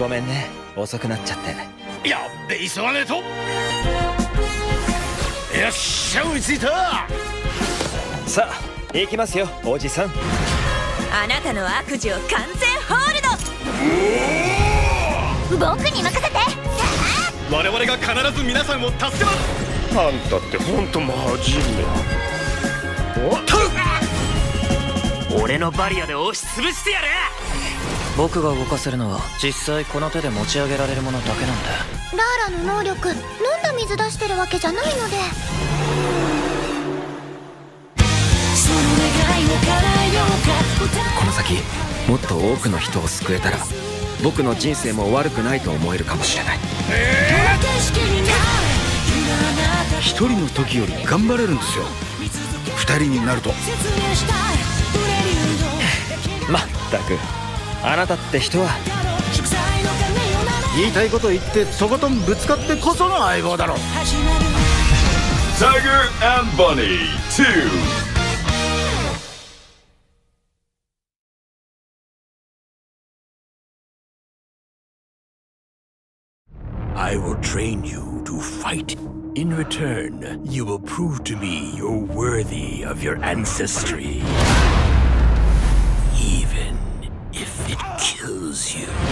ごめんね、遅くなっちゃって。やっべ、急がねえと。よっしゃ、追いついた。さあ行きますよ、おじさん。あなたの悪事を完全ホールド。僕に任せて。我々が必ず皆さんを助けます。あんたってほんと真面目。おっと、俺のバリアで押しつぶしてやる。僕が動かせるのは実際この手で持ち上げられるものだけなんだ。ラーラの能力、飲んだ水出してるわけじゃないので。この先もっと多くの人を救えたら僕の人生も悪くないと思えるかもしれない。一人の時より頑張れるんですよ。二人になると。まったく、あなたって人は。言いたいこと言ってとことんぶつかってこその相棒だろ。 Tiger and Bunny 2I will train you to fight. In return, you will prove to me you're worthy of your ancestry, even if it kills you.